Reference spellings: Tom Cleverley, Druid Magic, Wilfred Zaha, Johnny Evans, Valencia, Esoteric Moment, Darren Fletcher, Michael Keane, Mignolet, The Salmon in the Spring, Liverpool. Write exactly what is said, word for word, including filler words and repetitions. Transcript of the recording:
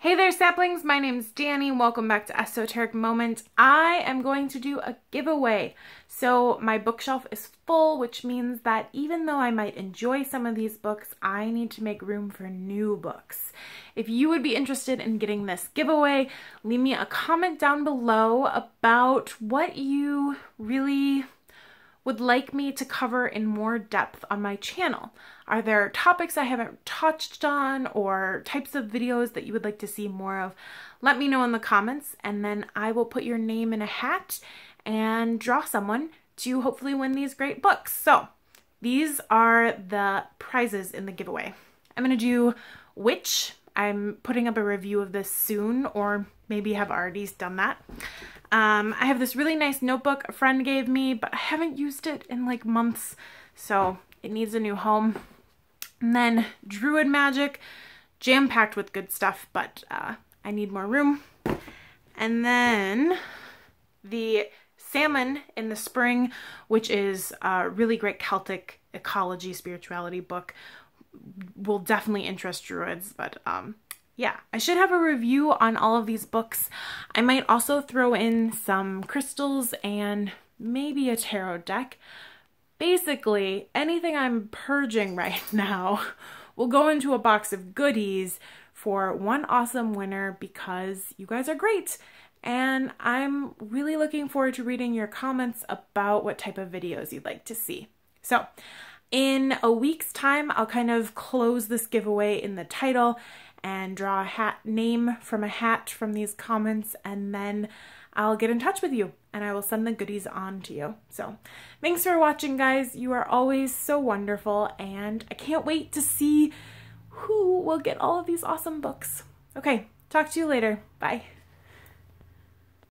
Hey there saplings, my name's Danny. Welcome back to Esoteric Moment. I am going to do a giveaway. So my bookshelf is full, which means that even though I might enjoy some of these books, I need to make room for new books. If you would be interested in getting this giveaway, leave me a comment down below about what you really would like me to cover in more depth on my channel. Are there topics I haven't touched on or types of videos that you would like to see more of? Let me know in the comments, and then I will put your name in a hat and draw someone to hopefully win these great books. So these are the prizes in the giveaway. I'm gonna do which, I'm putting up a review of this soon, or maybe have already done that. Um, I have this really nice notebook a friend gave me, but I haven't used it in like months, so it needs a new home. And then Druid Magic, jam-packed with good stuff, but uh, I need more room. And then The Salmon in the Spring, which is a really great Celtic ecology spirituality book, will definitely interest Druids, but um, yeah, I should have a review on all of these books. I might also throw in some crystals and maybe a tarot deck. Basically, anything I'm purging right now will go into a box of goodies for one awesome winner, because you guys are great. And I'm really looking forward to reading your comments about what type of videos you'd like to see. So in a week's time, I'll kind of close this giveaway in the title and draw a hat name from a hat from these comments, and then I'll get in touch with you and I will send the goodies on to you. So thanks for watching, guys. You are always so wonderful, and I can't wait to see who will get all of these awesome books. Okay, talk to you later. Bye.